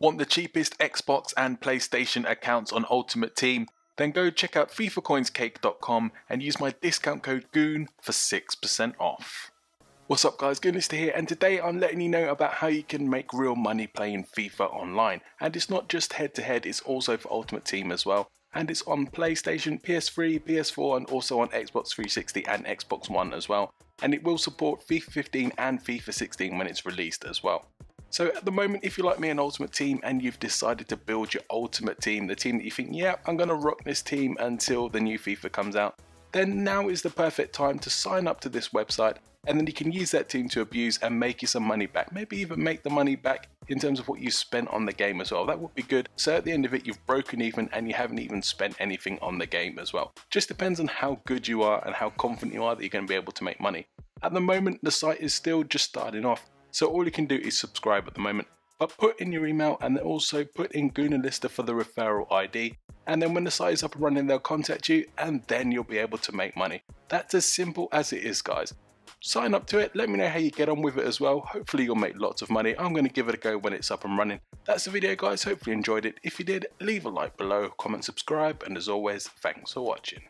Want the cheapest Xbox and PlayStation accounts on Ultimate Team? Then go check out fifacoinscake.com and use my discount code Goon for 6% off. What's up guys, Goonerlista here, and today I'm letting you know about how you can make real money playing FIFA online. And it's not just head to head, it's also for Ultimate Team as well. And it's on PlayStation, PS3, PS4 and also on Xbox 360 and Xbox One as well. And it will support FIFA 15 and FIFA 16 when it's released as well. So at the moment, if you're like me, an Ultimate Team, and you've decided to build your Ultimate Team, the team that you think, yeah, I'm going to rock this team until the new FIFA comes out, then now is the perfect time to sign up to this website, and then you can use that team to abuse and make you some money back. Maybe even make the money back in terms of what you spent on the game as well. That would be good. So at the end of it, you've broken even and you haven't even spent anything on the game as well. Just depends on how good you are and how confident you are that you're going to be able to make money. At the moment, the site is still just starting off. So all you can do is subscribe at the moment, but put in your email and also put in Goonerlista for the referral ID. And then when the site is up and running, they'll contact you and then you'll be able to make money. That's as simple as it is, guys. Sign up to it. Let me know how you get on with it as well. Hopefully you'll make lots of money. I'm going to give it a go when it's up and running. That's the video, guys. Hopefully you enjoyed it. If you did, leave a like below, comment, subscribe, and as always, thanks for watching.